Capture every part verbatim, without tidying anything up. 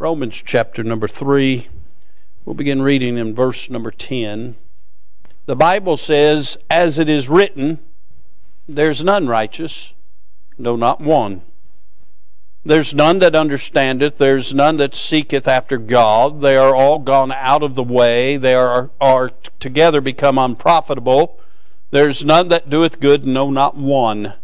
Romans chapter number three. We'll begin reading in verse number ten. The Bible says, as it is written, there's none righteous, no, not one. There's none that understandeth, there's none that seeketh after God. They are all gone out of the way, they are, are together become unprofitable. There's none that doeth good, no, not one.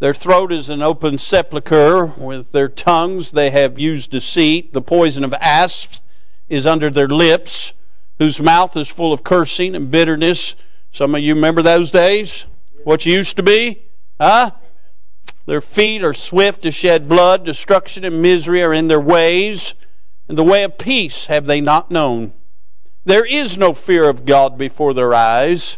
Their throat is an open sepulchre, with their tongues they have used deceit. The poison of asps is under their lips, whose mouth is full of cursing and bitterness. Some of you remember those days? What you used to be? Huh? Their feet are swift to shed blood. Destruction and misery are in their ways, and the way of peace have they not known. There is no fear of God before their eyes.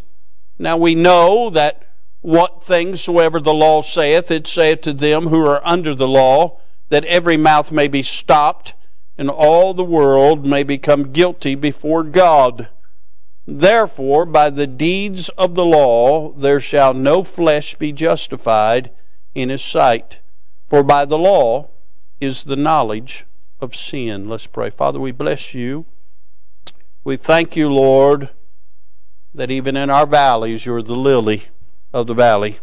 Now we know that what things soever the law saith, it saith to them who are under the law, that every mouth may be stopped, and all the world may become guilty before God. Therefore, by the deeds of the law, there shall no flesh be justified in his sight. For by the law is the knowledge of sin. Let's pray. Father, we bless you. We thank you, Lord, that even in our valleys, you're the lily of the valley.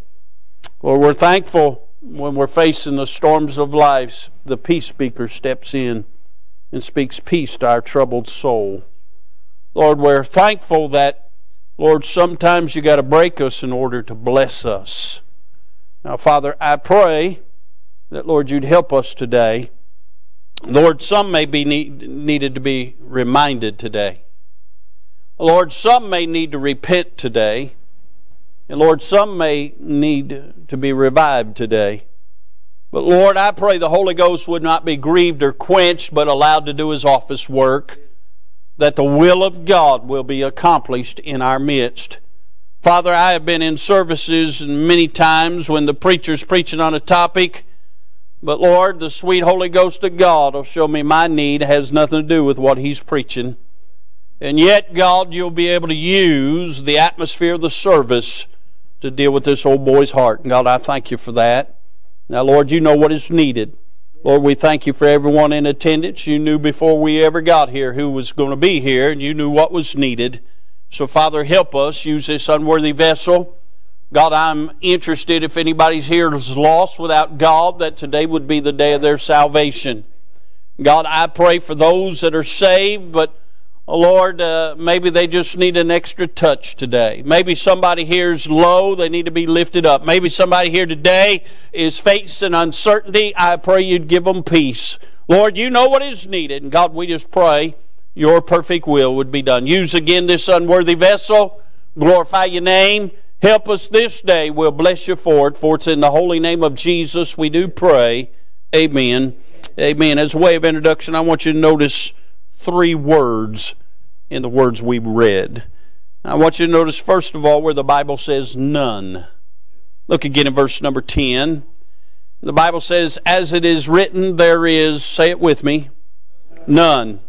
Lord, we're thankful when we're facing the storms of life, the peace speaker steps in and speaks peace to our troubled soul. Lord, we're thankful that, Lord, sometimes you got to break us in order to bless us. Now, Father, I pray that, Lord, you'd help us today. Lord, some may be need, needed to be reminded today. Lord, some may need to repent today. And Lord, some may need to be revived today. But Lord, I pray the Holy Ghost would not be grieved or quenched, but allowed to do his office work, that the will of God will be accomplished in our midst. Father, I have been in services many times when the preacher's preaching on a topic, but Lord, the sweet Holy Ghost of God will show me my need has nothing to do with what he's preaching. And yet, God, you'll be able to use the atmosphere of the service to deal with this old boy's heart. And God, I thank you for that. Now, Lord, you know what is needed. Lord, we thank you for everyone in attendance. You knew before we ever got here who was going to be here, and you knew what was needed. So, Father, help us use this unworthy vessel. God, I'm interested if anybody's here is lost without God, that today would be the day of their salvation. God, I pray for those that are saved, but Lord, uh, maybe they just need an extra touch today. Maybe somebody here is low. They need to be lifted up. Maybe somebody here today is facing uncertainty. I pray you'd give them peace. Lord, you know what is needed. And God, we just pray your perfect will would be done. Use again this unworthy vessel. Glorify your name. Help us this day. We'll bless you for it. For it's in the holy name of Jesus we do pray. Amen. Amen. As a way of introduction, I want you to notice three words in the words we read. I want you to notice, first of all, where the Bible says none. Look again in verse number ten. The Bible says, as it is written, there is, say it with me, none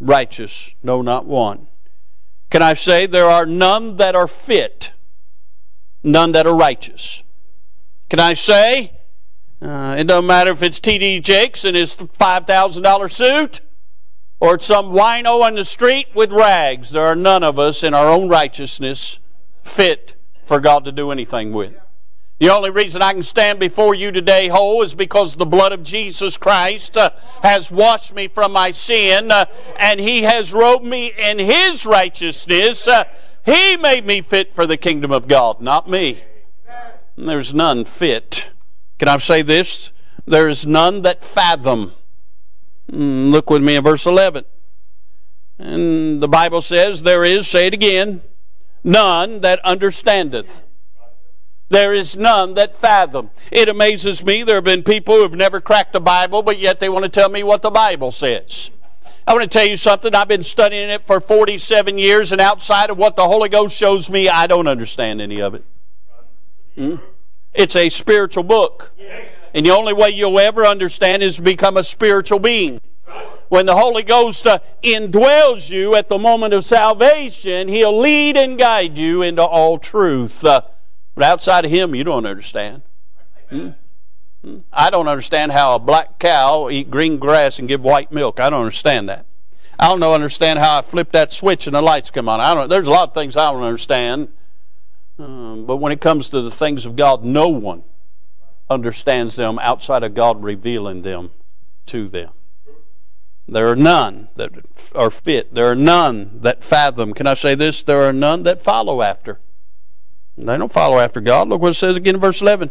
righteous, no, not one. Can I say, there are none that are fit, none that are righteous. Can I say, uh, it doesn't matter if it's T D Jakes in his five thousand dollar suit, or it's some wino on the street with rags. There are none of us in our own righteousness fit for God to do anything with. The only reason I can stand before you today whole is because the blood of Jesus Christ uh, has washed me from my sin, uh, and He has robed me in His righteousness. Uh, he made me fit for the kingdom of God, not me. And there's none fit. Can I say this? There is none that fathom. Look with me in verse eleven. And the Bible says, there is, say it again, none that understandeth. There is none that fathom. It amazes me, there have been people who have never cracked the Bible, but yet they want to tell me what the Bible says. I want to tell you something, I've been studying it for forty-seven years, and outside of what the Holy Ghost shows me, I don't understand any of it. Hmm? It's a spiritual book. And the only way you'll ever understand is to become a spiritual being. When the Holy Ghost uh, indwells you at the moment of salvation, He'll lead and guide you into all truth. Uh, but outside of Him, you don't understand. Hmm? I don't understand how a black cow will eat green grass and give white milk. I don't understand that. I don't understand how I flip that switch and the lights come on. I don't. There's a lot of things I don't understand. Um, but when it comes to the things of God, no one understands them outside of God revealing them to them. There are none that are fit. There are none that fathom. Can I say this? There are none that follow after. They don't follow after God. Look what it says again in verse eleven.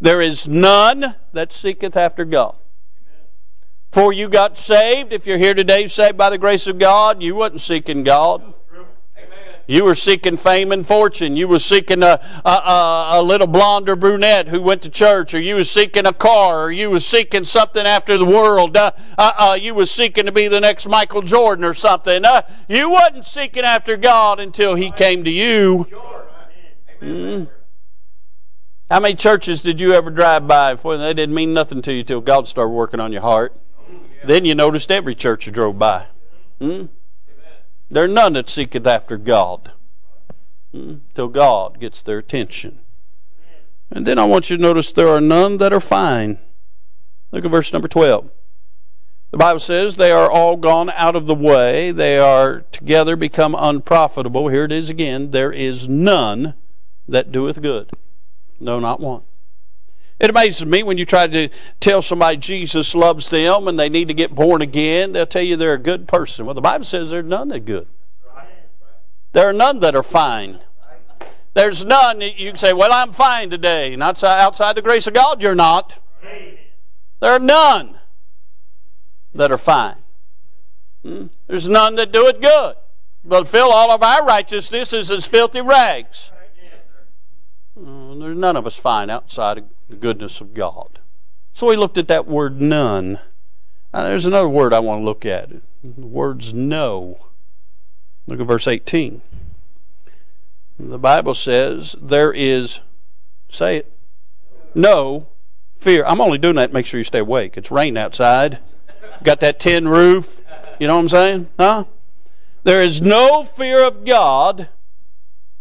There is none that seeketh after God. Amen. For you got saved. If you're here today saved by the grace of God, you wasn't seeking God. You were seeking fame and fortune. You were seeking a, a, a little blonde or brunette who went to church. Or you were seeking a car. Or you were seeking something after the world. Uh, uh, uh, you were seeking to be the next Michael Jordan or something. Uh, you wasn't seeking after God until He came to you. Mm. How many churches did you ever drive by before they didn't mean nothing to you till God started working on your heart? Then you noticed every church you drove by. Mm. There are none that seeketh after God till God gets their attention. And then I want you to notice there are none that are fine. Look at verse number twelve. The Bible says they are all gone out of the way. They are together become unprofitable. Here it is again. There is none that doeth good. No, not one. It amazes me when you try to tell somebody Jesus loves them and they need to get born again, they'll tell you they're a good person. Well, the Bible says there are none that are good. There are none that are fine. There's none that you can say, well, I'm fine today. And outside, outside the grace of God, you're not. There are none that are fine. Hmm? There's none that do it good. But Phil, all of our righteousness is as filthy rags. Oh, there's none of us fine outside of the goodness of God. So we looked at that word none. Now, there's another word I want to look at. The word's no. Look at verse eighteen. The Bible says there is, say it, no fear. I'm only doing that to make sure you stay awake. It's raining outside. Got that tin roof. You know what I'm saying? Huh? There is no fear of God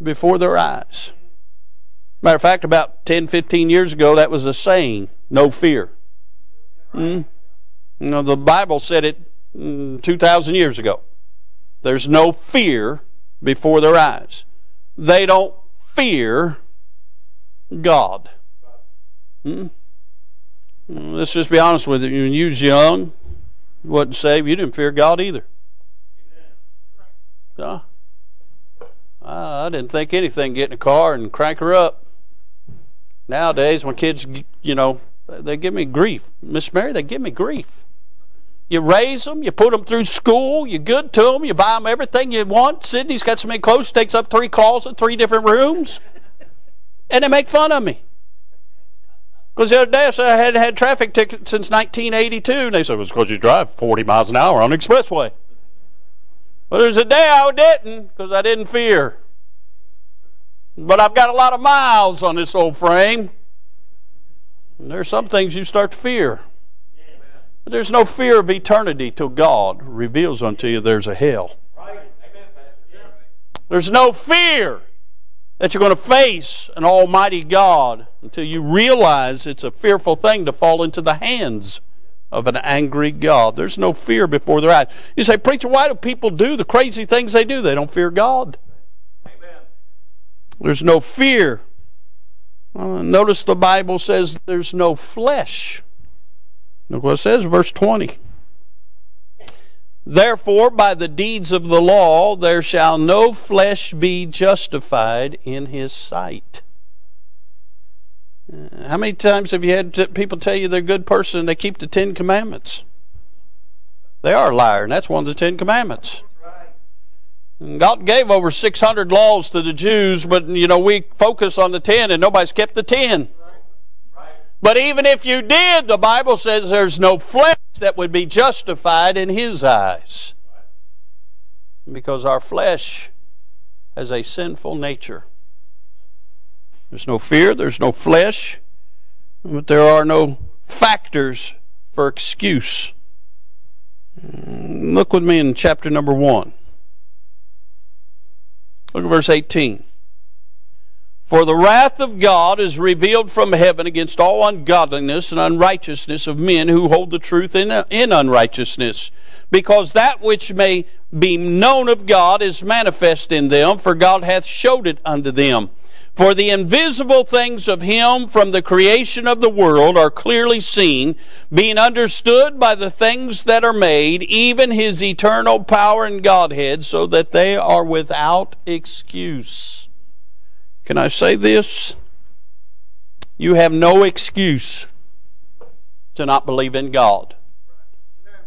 before their eyes. Matter of fact, about ten, fifteen years ago, that was a saying, no fear. Hmm? You know, the Bible said it mm, two thousand years ago. There's no fear before their eyes. They don't fear God. Hmm? Let's just be honest with you. When you was young, you wasn't saved, you didn't fear God either. Huh? I didn't think anything, get in a car and crank her up. Nowadays, when kids, you know, they give me grief. Miss Mary, they give me grief. You raise them, you put them through school, you're good to them, you buy them everything you want. Sydney's got so many clothes, takes up three closets, three different rooms. And they make fun of me. Because the other day I said I hadn't had traffic tickets since nineteen eighty-two. And they said, well, it's because you drive forty miles an hour on the expressway. Well, there's a day I didn't because I didn't fear. But I've got a lot of miles on this old frame. And there's some things you start to fear. But there's no fear of eternity till God reveals unto you there's a hell. There's no fear that you're going to face an almighty God until you realize it's a fearful thing to fall into the hands of an angry God. There's no fear before their eyes. You say, preacher, why do people do the crazy things they do? They don't fear God. There's no fear. Uh, notice the Bible says there's no flesh. Look what it says, verse twenty. Therefore, by the deeds of the law, there shall no flesh be justified in his sight. Uh, how many times have you had people tell you they're a good person and they keep the Ten Commandments? They are a liar, and that's one of the Ten Commandments. God gave over six hundred laws to the Jews, but you know we focus on the ten, and nobody's kept the ten. But even if you did, the Bible says there's no flesh that would be justified in His eyes, because our flesh has a sinful nature. There's no fear, there's no flesh, but there are no factors for excuse. Look with me in chapter number one. Look at verse eighteen. For the wrath of God is revealed from heaven against all ungodliness and unrighteousness of men who hold the truth in, in unrighteousness, because that which may be known of God is manifest in them, for God hath showed it unto them. For the invisible things of him from the creation of the world are clearly seen, being understood by the things that are made, even his eternal power and Godhead, so that they are without excuse. Can I say this? You have no excuse to not believe in God. Amen.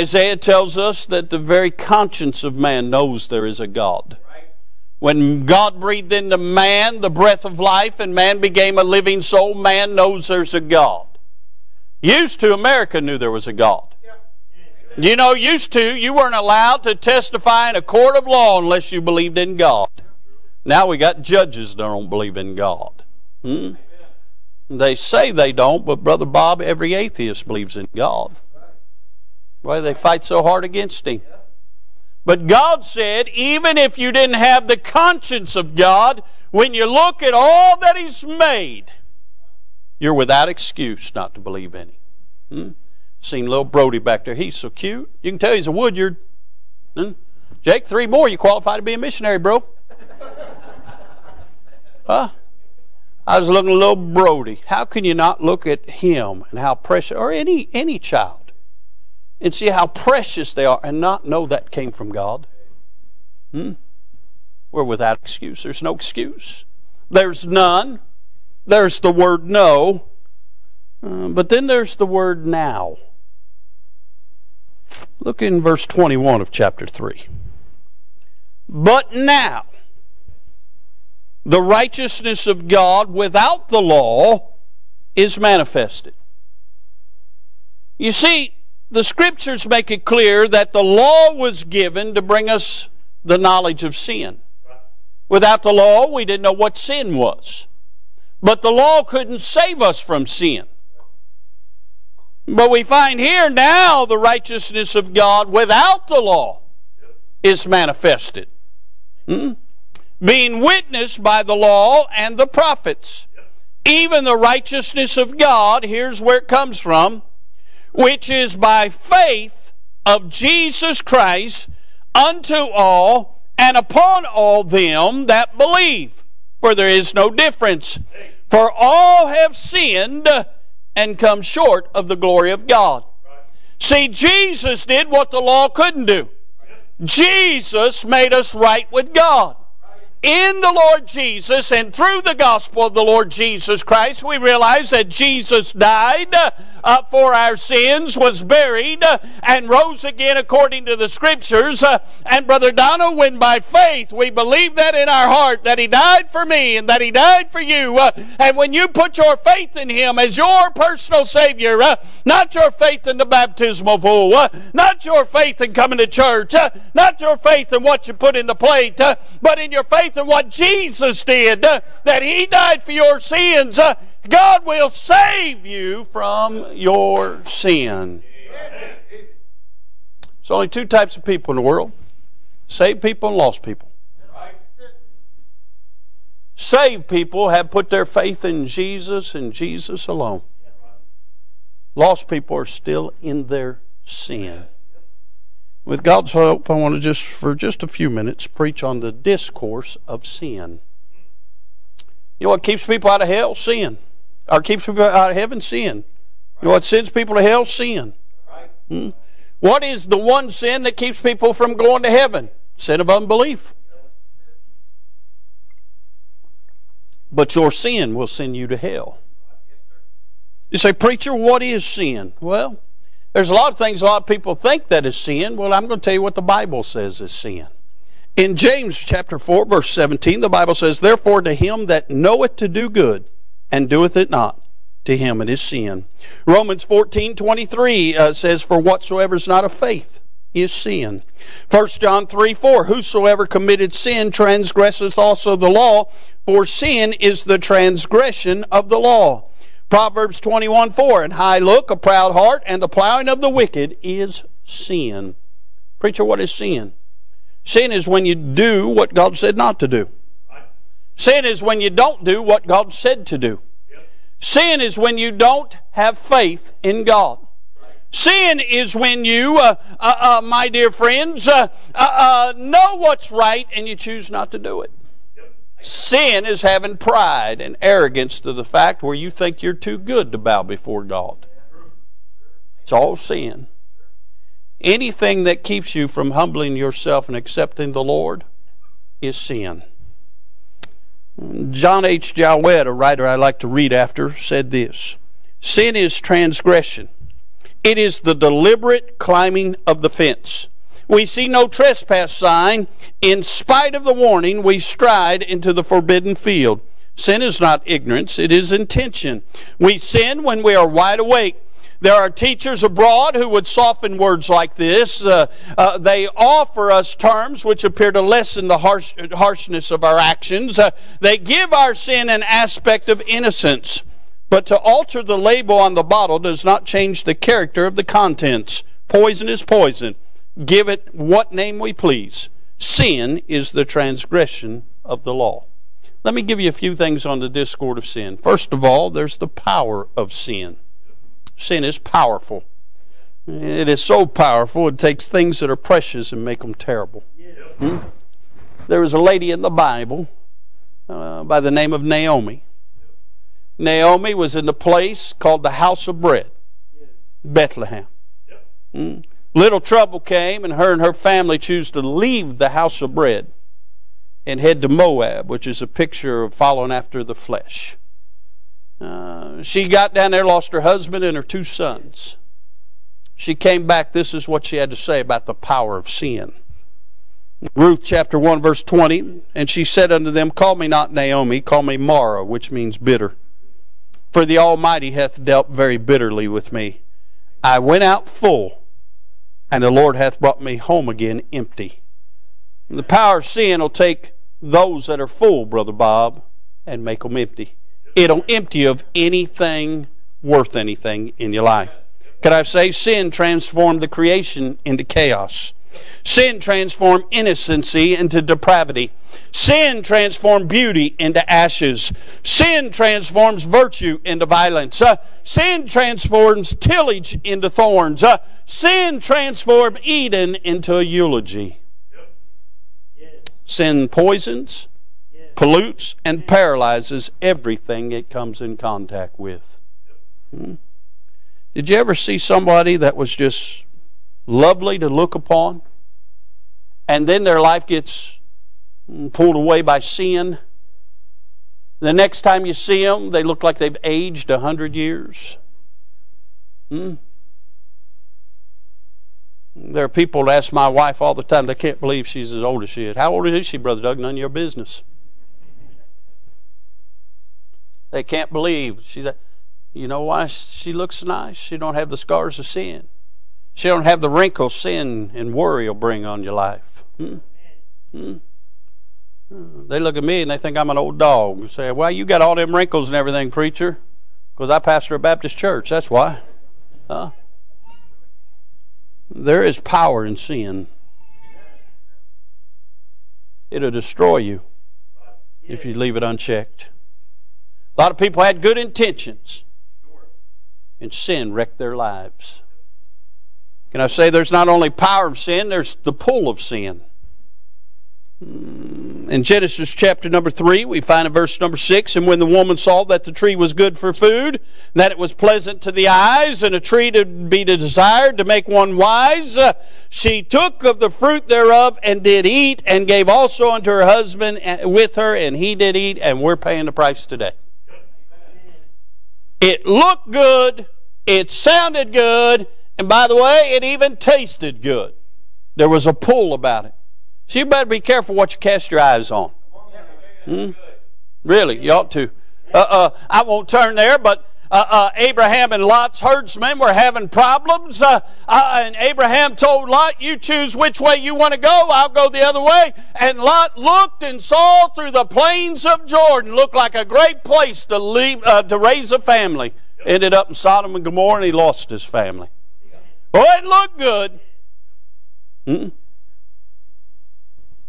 Isaiah tells us that the very conscience of man knows there is a God. Right. When God breathed into man the breath of life and man became a living soul, man knows there's a God. Used to, America knew there was a God. Yeah. You know, used to, you weren't allowed to testify in a court of law unless you believed in God. Now we got judges that don't believe in God. Hmm? They say they don't, but Brother Bob, every atheist believes in God. Why do they fight so hard against him? But God said, even if you didn't have the conscience of God, when you look at all that he's made, you're without excuse not to believe in him. Hmm? Seen little Brody back there. He's so cute. You can tell he's a Woodyard. Hmm? Jake, three more, you qualify to be a missionary, bro. Huh? I was looking at little Brody. How can you not look at him and how precious, or any any child, and see how precious they are and not know that came from God? Hmm? We're without excuse. There's no excuse. There's none. There's the word no. Uh, but then there's the word now. Look in verse twenty-one of chapter three. But now, the righteousness of God without the law is manifested. You see, the Scriptures make it clear that the law was given to bring us the knowledge of sin. Without the law, we didn't know what sin was. But the law couldn't save us from sin. But we find here now the righteousness of God without the law is manifested. Hmm? Being witnessed by the law and the prophets, even the righteousness of God, here's where it comes from, which is by faith of Jesus Christ unto all and upon all them that believe. For there is no difference. For all have sinned and come short of the glory of God. See, Jesus did what the law couldn't do. Jesus made us right with God. In the Lord Jesus and through the gospel of the Lord Jesus Christ, we realize that Jesus died uh, for our sins, was buried, uh, and rose again according to the Scriptures. Uh, and Brother Donald, when by faith we believe that in our heart, that he died for me and that he died for you, uh, and when you put your faith in him as your personal Savior, uh, not your faith in the baptismal pool, uh, not your faith in coming to church, uh, not your faith in what you put in the plate, uh, but in your faith and what Jesus did, uh, that he died for your sins, uh, God will save you from your sin. There's only two types of people in the world: saved people and lost people. Saved people have put their faith in Jesus and Jesus alone. Lost people are still in their sin. With God's help, I want to just, for just a few minutes, preach on the discourse of sin. You know what keeps people out of hell? Sin. Or keeps people out of heaven? Sin. You know what sends people to hell? Sin. Hmm? What is the one sin that keeps people from going to heaven? Sin of unbelief. But your sin will send you to hell. You say, preacher, what is sin? Well, there's a lot of things a lot of people think that is sin. Well, I'm going to tell you what the Bible says is sin. In James chapter four, verse seventeen, the Bible says, therefore to him that knoweth to do good, and doeth it not, to him it is sin. Romans fourteen, twenty-three uh, says, for whatsoever is not of faith is sin. First John three, four, whosoever committed sin transgresseth also the law, for sin is the transgression of the law. Proverbs twenty-one, four, an high look, a proud heart, and the plowing of the wicked is sin. Preacher, what is sin? Sin is when you do what God said not to do. Sin is when you don't do what God said to do. Yep. Sin is when you don't have faith in God. Right. Sin is when you, uh, uh, uh, my dear friends, uh, uh, uh, know what's right and you choose not to do it. Yep. Sin is having pride and arrogance to the fact where you think you're too good to bow before God. It's all sin. Anything that keeps you from humbling yourself and accepting the Lord is sin. John H. Jowett, a writer I like to read after, said this: sin is transgression. It is the deliberate climbing of the fence. We see no trespass sign. In spite of the warning, we stride into the forbidden field. Sin is not ignorance, it is intention. We sin when we are wide awake. There are teachers abroad who would soften words like this. Uh, uh, they offer us terms which appear to lessen the harsh, harshness of our actions. Uh, they give our sin an aspect of innocence. But to alter the label on the bottle does not change the character of the contents. Poison is poison. Give it what name we please. Sin is the transgression of the law. Let me give you a few things on the discord of sin. First of all, there's the power of sin. Sin is powerful. It is so powerful, it takes things that are precious and make them terrible. Hmm? There was a lady in the Bible uh, by the name of Naomi. Naomi was in the place called the House of Bread, Bethlehem. Hmm? Little trouble came, and her and her family chose to leave the House of Bread and head to Moab, which is a picture of following after the flesh. Uh, she got down there, lost her husband and her two sons. She came back. This is what she had to say about the power of sin. Ruth chapter one verse twenty, and she said unto them, call me not Naomi, call me Mara, which means bitter. For the Almighty hath dealt very bitterly with me. I went out full, and the Lord hath brought me home again empty. And the power of sin will take those that are full, Brother Bob, and make them empty. It'll empty you of anything worth anything in your life. Could I say sin transformed the creation into chaos? Sin transformed innocency into depravity. Sin transformed beauty into ashes. Sin transforms virtue into violence. Uh, sin transforms tillage into thorns. Uh, sin transformed Eden into a eulogy. Sin poisons, pollutes, and paralyzes everything it comes in contact with. Hmm? Did you ever see somebody that was just lovely to look upon, and then their life gets pulled away by sin? The next time you see them, they look like they've aged a hundred years. Hmm? There are people that ask my wife all the time, they can't believe she's as old as she is. How old is she, Brother Doug? None of your business. They can't believe. She's a, you know why she looks nice? She don't have the scars of sin. She don't have the wrinkles sin and worry will bring on your life. Hmm? Hmm? They look at me and they think I'm an old dog. They say, well, you got all them wrinkles and everything, preacher, because I pastor a Baptist church. That's why. Huh? There is power in sin. It'll destroy you if you leave it unchecked. A lot of people had good intentions, and sin wrecked their lives. Can I say there's not only power of sin, there's the pull of sin. In Genesis chapter number three, we find in verse number six, and when the woman saw that the tree was good for food, that it was pleasant to the eyes, and a tree to be desired to make one wise, uh, she took of the fruit thereof and did eat, and gave also unto her husband with her, and he did eat, and we're paying the price today. It looked good, it sounded good, and by the way, it even tasted good. There was a pull about it. So you better be careful what you cast your eyes on. Hmm? Really, you ought to. Uh, uh, I won't turn there, but uh, uh, Abraham and Lot's herdsmen were having problems, uh, uh, and Abraham told Lot, you choose which way you want to go, I'll go the other way. And Lot looked and saw through the plains of Jordan, looked like a great place to, leave, uh, to raise a family. Ended up in Sodom and Gomorrah, and he lost his family. Oh, it looked good. Hmm?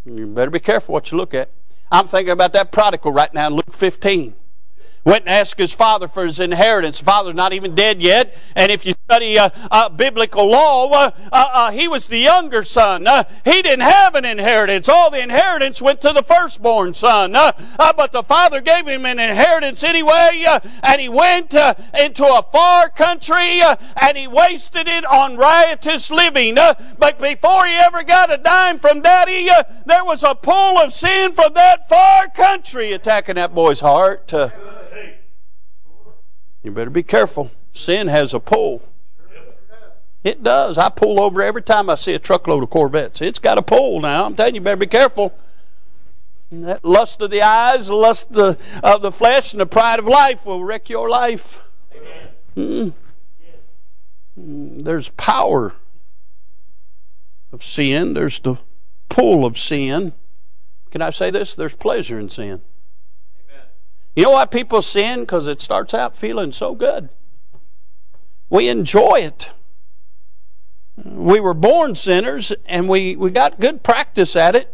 You better be careful what you look at. I'm thinking about that prodigal right now in Luke fifteen. Went and asked his father for his inheritance. Father's not even dead yet. And if you study uh, uh, biblical law, uh, uh, uh, he was the younger son. Uh, he didn't have an inheritance. All the inheritance went to the firstborn son. Uh, uh, but the father gave him an inheritance anyway. Uh, and he went uh, into a far country uh, and he wasted it on riotous living. Uh, but before he ever got a dime from daddy, uh, there was a pool of sin from that far country attacking that boy's heart. Uh, You better be careful. Sin has a pull. It does. I pull over every time I see a truckload of Corvettes. It's got a pull now. I'm telling you, you better be careful. And that lust of the eyes, the lust of the, of the flesh, and the pride of life will wreck your life. Mm. There's power of sin. There's the pull of sin. Can I say this? There's pleasure in sin. You know why people sin? Because it starts out feeling so good. We enjoy it. We were born sinners, and we, we got good practice at it.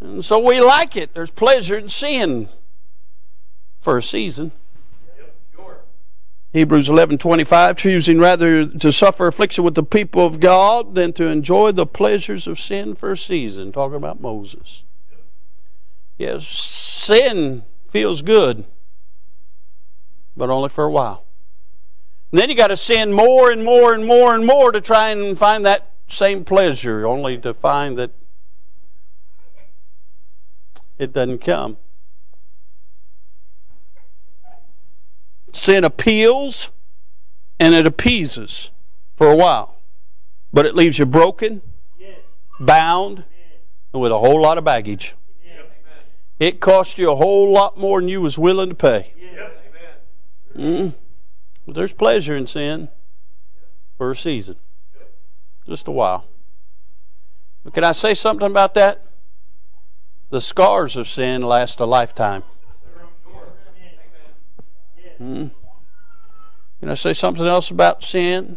And so we like it. There's pleasure in sin for a season. Yep, sure. Hebrews eleven twenty-five, choosing rather to suffer affliction with the people of God than to enjoy the pleasures of sin for a season. Talking about Moses. Yep. Yes, sin feels good, but only for a while. And then you got to sin more and more and more and more to try and find that same pleasure, only to find that it doesn't come. Sin appeals and it appeases for a while, but it leaves you broken, bound, and with a whole lot of baggage. It cost you a whole lot more than you was willing to pay. Yep. Mm. But there's pleasure in sin for a season. Just a while. But can I say something about that? The scars of sin last a lifetime. Mm. Can I say something else about sin?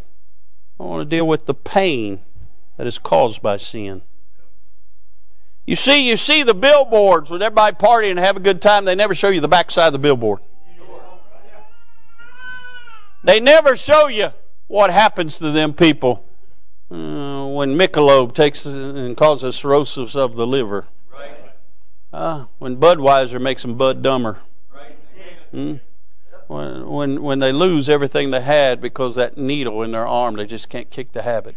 I want to deal with the pain that is caused by sin. You see, you see the billboards with everybody partying and having a good time. They never show you the backside of the billboard. They never show you what happens to them people uh, when Michelob takes and causes cirrhosis of the liver. Uh, when Budweiser makes them bud dumber. Mm? When, when, when they lose everything they had because that needle in their arm, they just can't kick the habit.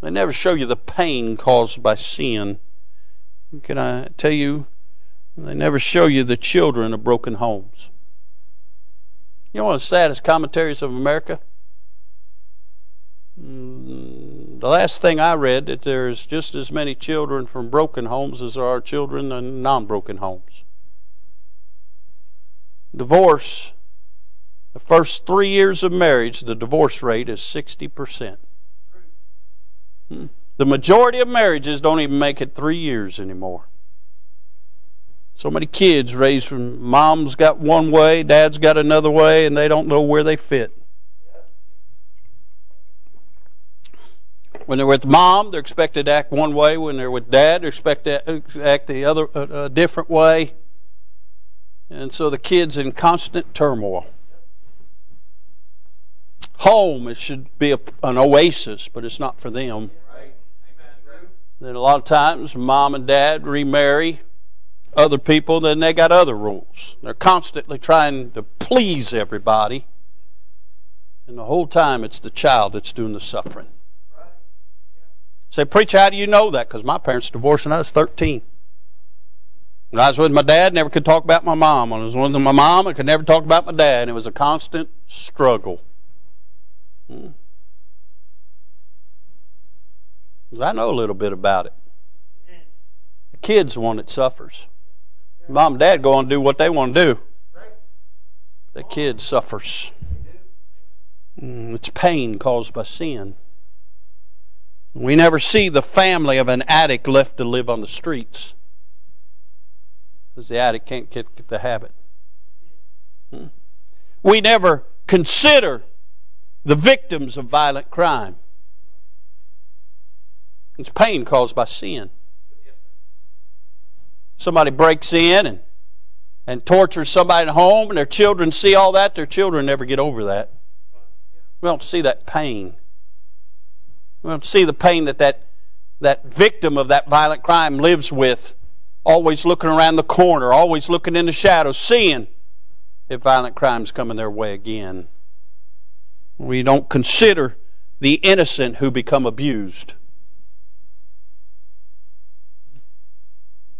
They never show you the pain caused by sin. Can I tell you, they never show you the children of broken homes. You know one of the saddest commentaries of America? The last thing I read, that there's just as many children from broken homes as there are children in non-broken homes. Divorce, the first three years of marriage, the divorce rate is sixty percent. The majority of marriages don't even make it three years anymore. So many kids raised from mom's got one way, dad's got another way, and they don't know where they fit. When they're with mom, they're expected to act one way. When they're with dad, they're expected to act the other, a, a different way. And so the kid's in constant turmoil. Home, it should be a, an oasis, but it's not for them. Right. Amen. Then a lot of times, mom and dad remarry other people, then they got other rules. They're constantly trying to please everybody. And the whole time, it's the child that's doing the suffering. Right. Yeah. Say, preacher, how do you know that? Because my parents divorced when I was thirteen. When I was with my dad, never could talk about my mom. When I was with my mom, I could never talk about my dad. And it was a constant struggle. Because I know a little bit about it. The kid's the one that suffers. Mom and dad go on and do what they want to do. The kid suffers. It's pain caused by sin. We never see the family of an addict left to live on the streets because the addict can't get the habit. We never consider the victims of violent crime. It's pain caused by sin. somebody breaks in and, and tortures somebody at home, and their children see all that, their children never get over that. We don't see that pain. We don't see the pain that that, that victim of that violent crime lives with, always looking around the corner, always looking in the shadows, seeing if violent crime's coming their way again. We don't consider the innocent who become abused.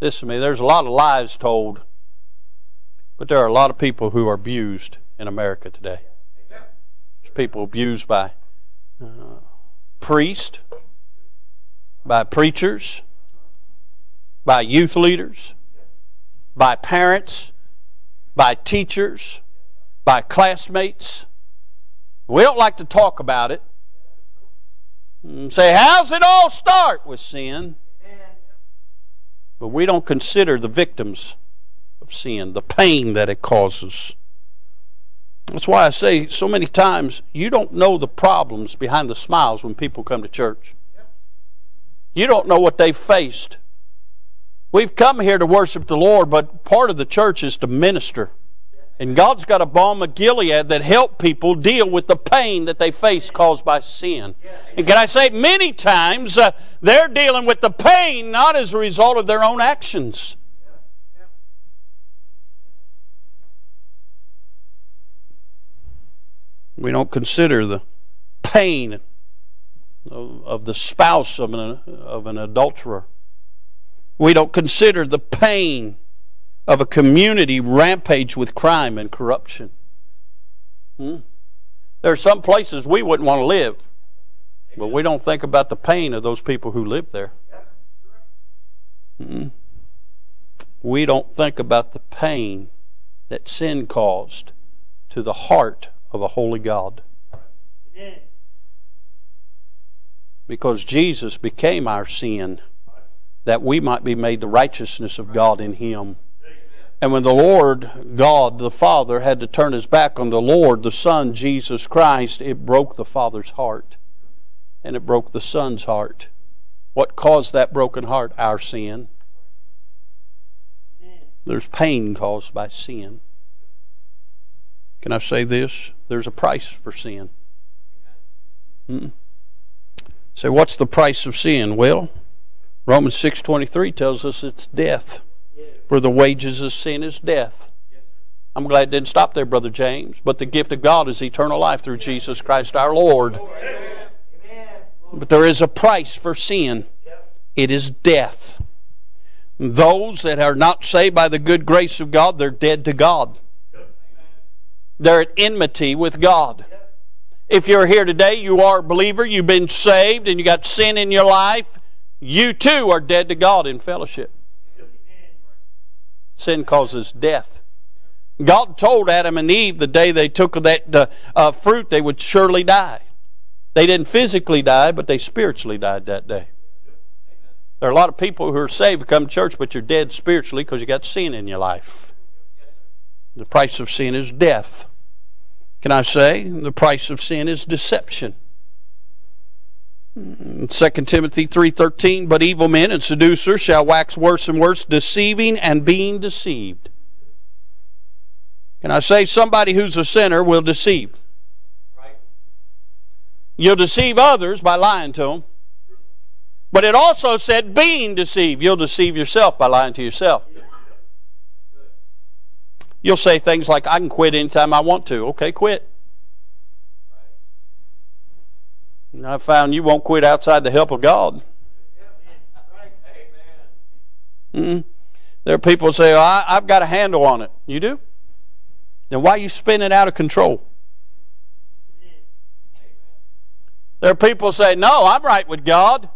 Listen to me, there's a lot of lies told, but there are a lot of people who are abused in America today. There's people abused by uh, priests, by preachers, by youth leaders, by parents, by teachers, by classmates. We don't like to talk about it. And say, how's it all start? With sin. But we don't consider the victims of sin, the pain that it causes. That's why I say so many times, you don't know the problems behind the smiles when people come to church. You don't know what they faced. We've come here to worship the Lord, but part of the church is to minister. And God's got a balm of Gilead that help people deal with the pain that they face caused by sin. And can I say, many times uh, they're dealing with the pain not as a result of their own actions. We don't consider the pain of, of the spouse of an, of an adulterer. We don't consider the pain of a community rampaged with crime and corruption. Hmm? There are some places we wouldn't want to live, but we don't think about the pain of those people who live there. Hmm? We don't think about the pain that sin caused to the heart of a holy God. Because Jesus became our sin, that we might be made the righteousness of God in Him. And when the Lord, God the Father, had to turn His back on the Lord, the Son, Jesus Christ, it broke the Father's heart. And it broke the Son's heart. What caused that broken heart? Our sin. There's pain caused by sin. Can I say this? There's a price for sin. Hmm? So what's the price of sin? Well, Romans six twenty-three tells us it's death. For the wages of sin is death. I'm glad it didn't stop there, Brother James. But the gift of God is eternal life through Jesus Christ our Lord. But there is a price for sin. It is death. Those that are not saved by the good grace of God, they're dead to God. They're at enmity with God. If you're here today, you are a believer, you've been saved, and you got sin in your life, you too are dead to God in fellowship. Sin causes death. God told Adam and Eve the day they took of that uh, uh, fruit they would surely die. They didn't physically die, but they spiritually died that day. There are a lot of people who are saved who come to church, but you're dead spiritually because you got sin in your life. The price of sin is death. Can I say? The price of sin is deception. Second Timothy three thirteen, but evil men and seducers shall wax worse and worse, deceiving and being deceived. Can I say, somebody who's a sinner will deceive. Right. You'll deceive others by lying to them. But it also said being deceived. You'll deceive yourself by lying to yourself. You'll say things like, I can quit anytime I want to. Okay, quit. And I found you won't quit outside the help of God. Mm-mm. There are people who say, oh, I, I've got a handle on it. You do? Then why are you spinning out of control? There are people who say, no, I'm right with God.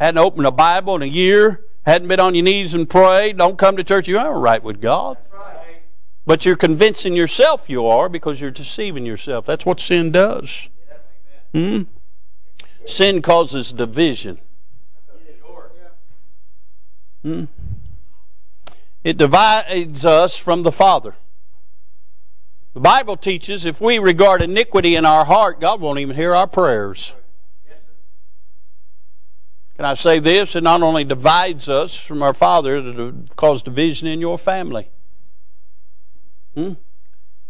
Hadn't opened a Bible in a year. Hadn't been on your knees and prayed. Don't come to church. You aren't right with God. Right. But you're convincing yourself you are because you're deceiving yourself. That's what sin does. Yes, hmm? Sin causes division. Hmm? It divides us from the Father. The Bible teaches if we regard iniquity in our heart, God won't even hear our prayers. Can I say this? It not only divides us from our Father, it causes division in your family. Hmm?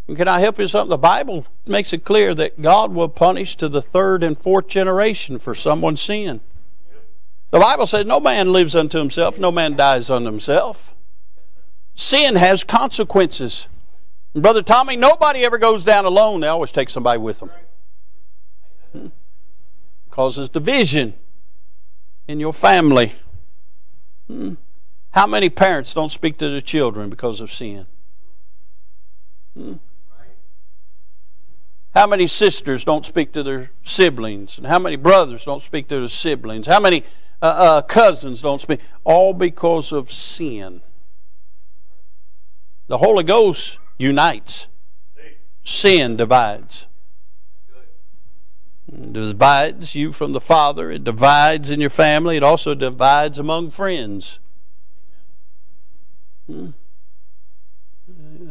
And can I help you with something? The Bible makes it clear that God will punish to the third and fourth generation for someone's sin. The Bible says no man lives unto himself, no man dies unto himself. Sin has consequences. And Brother Tommy, nobody ever goes down alone. They always take somebody with them. Hmm? Causes division in your family. Hmm? How many parents don't speak to their children because of sin? Hmm? How many sisters don't speak to their siblings? And how many brothers don't speak to their siblings? How many uh, uh, cousins don't speak? All because of sin. The Holy Ghost unites. Sin divides. It divides you from the Father. It divides in your family. It also divides among friends. Hmm?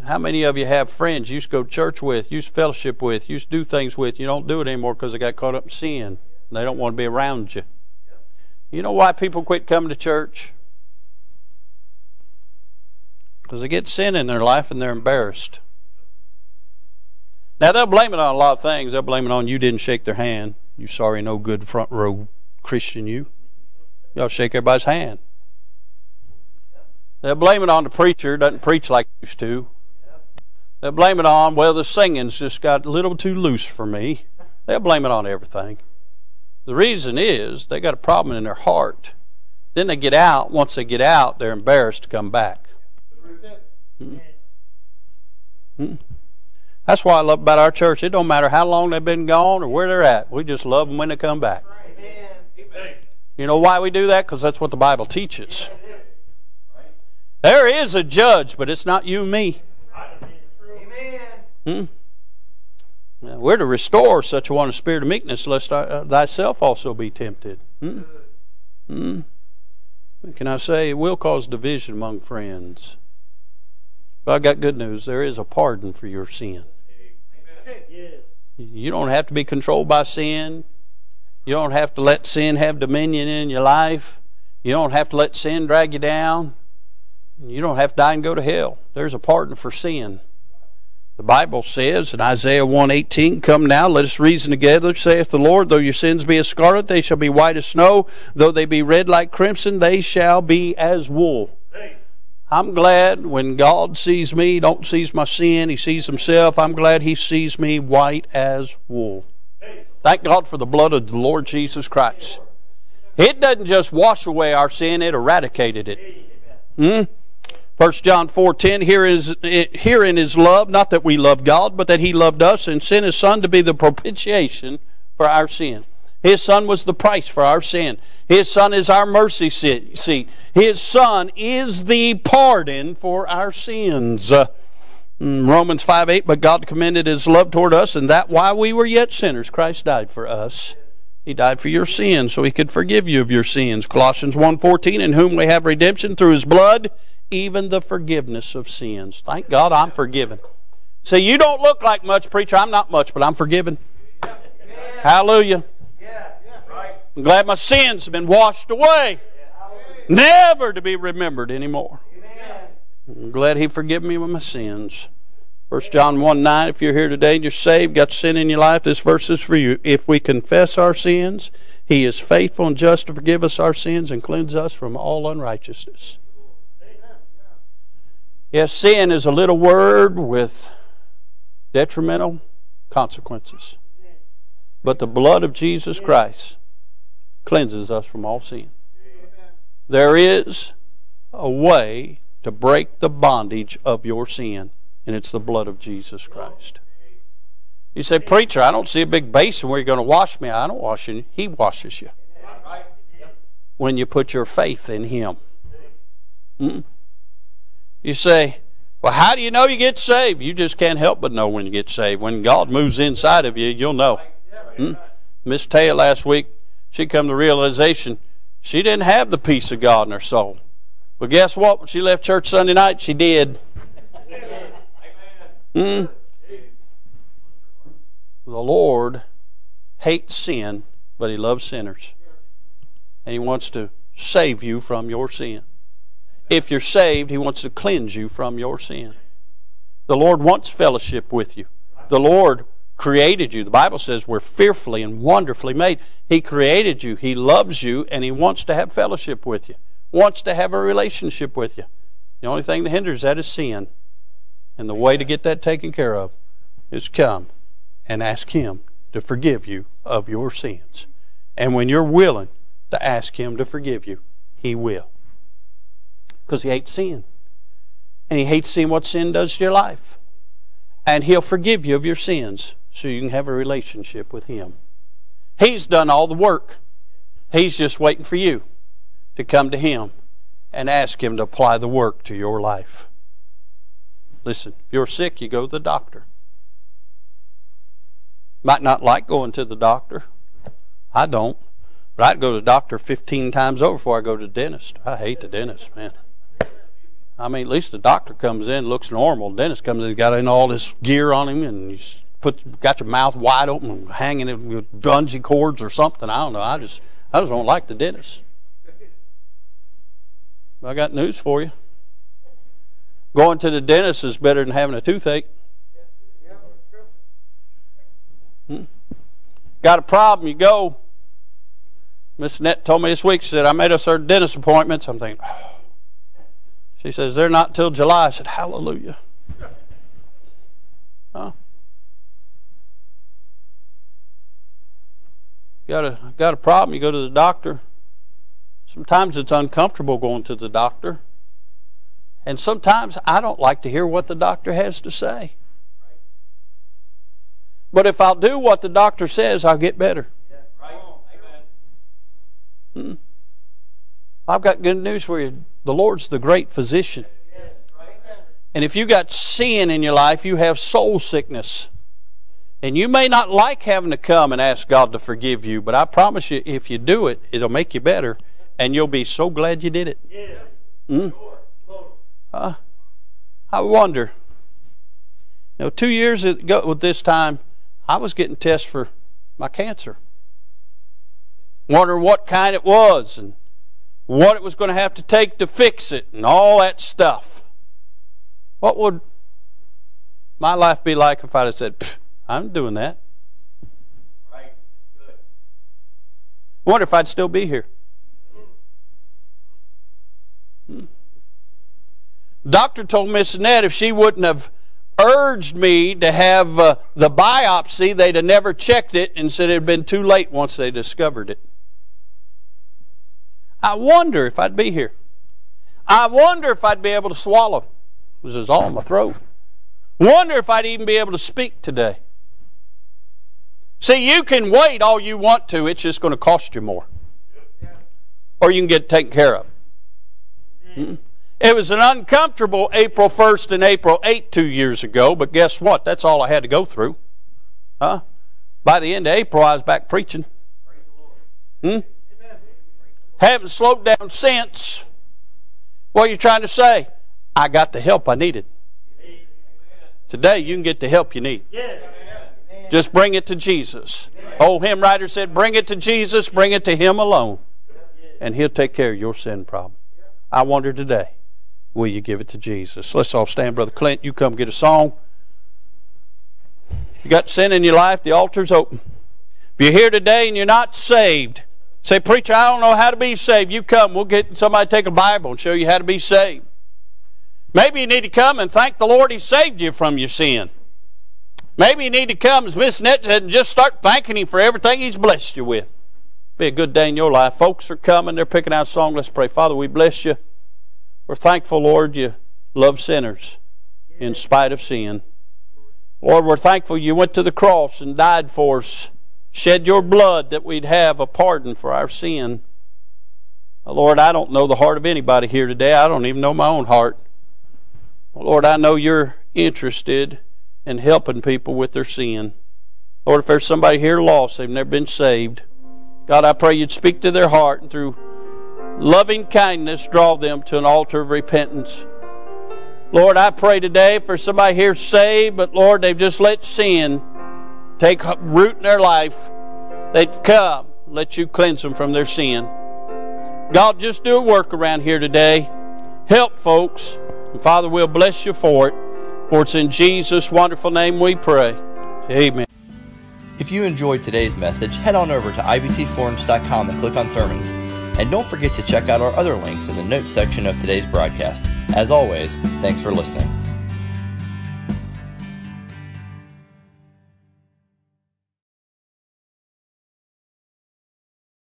How many of you have friends you used to go to church with, you used to fellowship with, you used to do things with, you don't do it anymore because they got caught up in sin. They don't want to be around you. You know why people quit coming to church? Because they get sin in their life and they're embarrassed. Now they'll blame it on a lot of things. They'll blame it on you didn't shake their hand. You sorry, no good front row Christian you. Y'all shake everybody's hand. They'll blame it on the preacher, doesn't preach like he used to. They'll blame it on, well, the singing's just got a little too loose for me. They'll blame it on everything. The reason is they got a problem in their heart. Then they get out. Once they get out, they're embarrassed to come back. Hmm. Hmm. That's why I love about our church. It don't matter how long they've been gone or where they're at. We just love them when they come back. Amen. You know why we do that? Because that's what the Bible teaches. There is a judge, but it's not you and me. Hmm? Now, we're to restore such a one of spirit of meekness, lest thyself also be tempted. Hmm? Hmm? Can I say, it will cause division among friends. But I've got good news. There is a pardon for your sin. Amen. You don't have to be controlled by sin. You don't have to let sin have dominion in your life. You don't have to let sin drag you down. You don't have to die and go to hell. There's a pardon for sin. The Bible says in Isaiah one eighteen, come now, let us reason together, saith the Lord, though your sins be as scarlet, they shall be white as snow. Though they be red like crimson, they shall be as wool. I'm glad when God sees me, don't sees my sin, He sees Himself. I'm glad He sees me white as wool. Thank God for the blood of the Lord Jesus Christ. It doesn't just wash away our sin, it eradicated it. Hmm? First John four ten, Here is, herein is love, not that we love God, but that He loved us and sent His Son to be the propitiation for our sin. His Son was the price for our sin. His Son is our mercy seat. His Son is the pardon for our sins. Uh, Romans five eight, but God commended His love toward us, and that while we were yet sinners, Christ died for us. He died for your sins, so He could forgive you of your sins. Colossians one fourteen, in whom we have redemption through His blood, even the forgiveness of sins. Thank God I'm forgiven. See, you don't look like much, preacher. I'm not much, but I'm forgiven. Yeah. Hallelujah. Yeah. Right. I'm glad my sins have been washed away. Yeah. Never to be remembered anymore. Amen. I'm glad He forgave me of my sins. First John one nine, if you're here today and you're saved, got sin in your life, this verse is for you. If we confess our sins, He is faithful and just to forgive us our sins and cleanse us from all unrighteousness. Yes, sin is a little word with detrimental consequences. But the blood of Jesus Christ cleanses us from all sin. There is a way to break the bondage of your sin, and it's the blood of Jesus Christ. You say, preacher, I don't see a big basin where you're going to wash me. I don't wash you. He washes you when you put your faith in Him. Mm-hmm. You say, well, how do you know you get saved? You just can't help but know when you get saved. When God moves inside of you, you'll know. Hmm? Miss Taya last week, she come to realization she didn't have the peace of God in her soul. But guess what? When she left church Sunday night, she did. Hmm? The Lord hates sin, but He loves sinners. and He wants to save you from your sin. If you're saved, He wants to cleanse you from your sin. The Lord wants fellowship with you. The Lord created you. The Bible says we're fearfully and wonderfully made. He created you. He loves you, and He wants to have fellowship with you. Wants to have a relationship with you. The only thing that hinders that is sin. And the way to get that taken care of is come and ask Him to forgive you of your sins. And when you're willing to ask Him to forgive you, He will. Because He hates sin. And He hates seeing what sin does to your life. And He'll forgive you of your sins so you can have a relationship with Him. He's done all the work. He's just waiting for you to come to Him and ask Him to apply the work to your life. Listen, if you're sick, you go to the doctor. Might not like going to the doctor. I don't. But I'd go to the doctor fifteen times over before I go to the dentist. I hate the dentist, man. I mean, at least the doctor comes in, looks normal. The dentist comes in, he's got in all this gear on him, and he's put, got your mouth wide open, hanging it with bungee cords or something. I don't know. I just, I just don't like the dentist. I got news for you. Going to the dentist is better than having a toothache. Hmm? Got a problem, you go. Miss Annette told me this week, she said, I made us our dentist appointments. I'm thinking, oh. She says, they're not till July. I said, hallelujah. Huh? Got a, got a problem, you go to the doctor. Sometimes it's uncomfortable going to the doctor. And sometimes I don't like to hear what the doctor has to say. But if I'll do what the doctor says, I'll get better. Mm-mm. I've got good news for you. The Lord's the great physician. And if you got sin in your life, you have soul sickness. And you may not like having to come and ask God to forgive you, but I promise you, if you do it, it'll make you better, and you'll be so glad you did it. Mm? Uh, I wonder. You know, two years ago with this time, I was getting tests for my cancer. Wondering what kind it was and what it was going to have to take to fix it and all that stuff. What would my life be like if I'd have said, I'm doing that? Right. Good. I wonder if I'd still be here. Hmm. Doctor told Miss Annette if she wouldn't have urged me to have uh, the biopsy, they'd have never checked it and said it had been too late once they discovered it. I wonder if I'd be here. I wonder if I'd be able to swallow. This is all in my throat. Wonder if I'd even be able to speak today. See, you can wait all you want to. It's just going to cost you more. Or you can get it taken care of. Mm-mm. It was an uncomfortable April first and April eighth two years ago, but guess what? That's all I had to go through. Huh? By the end of April, I was back preaching. Hmm? Haven't slowed down since. What are you trying to say? I got the help I needed. Today, you can get the help you need. Just bring it to Jesus. Old hymn writer said, bring it to Jesus, bring it to Him alone, and He'll take care of your sin problem. I wonder today, will you give it to Jesus? Let's all stand. Brother Clint, you come get a song. You got sin in your life, the altar's open. If you're here today and you're not saved, say, preacher, I don't know how to be saved. You come. We'll get somebody to take a Bible and show you how to be saved. Maybe you need to come and thank the Lord He saved you from your sin. Maybe you need to come, as Miss Nett said, and just start thanking Him for everything He's blessed you with. Be a good day in your life. Folks are coming. They're picking out a song. Let's pray. Father, we bless You. We're thankful, Lord, You love sinners in spite of sin. Lord, we're thankful You went to the cross and died for us. Shed Your blood that we'd have a pardon for our sin. Lord, I don't know the heart of anybody here today. I don't even know my own heart. Lord, I know You're interested in helping people with their sin. Lord, if there's somebody here lost, they've never been saved, God, I pray You'd speak to their heart and through loving kindness draw them to an altar of repentance. Lord, I pray today for somebody here saved, but Lord, they've just let sin take root in their life. They'd come, let You cleanse them from their sin. God, just do a work around here today. Help folks. And Father, we'll bless you for it. For it's in Jesus' wonderful name we pray. Amen. If you enjoyed today's message, head on over to I B C Florence dot com and click on Sermons. And don't forget to check out our other links in the notes section of today's broadcast. As always, thanks for listening.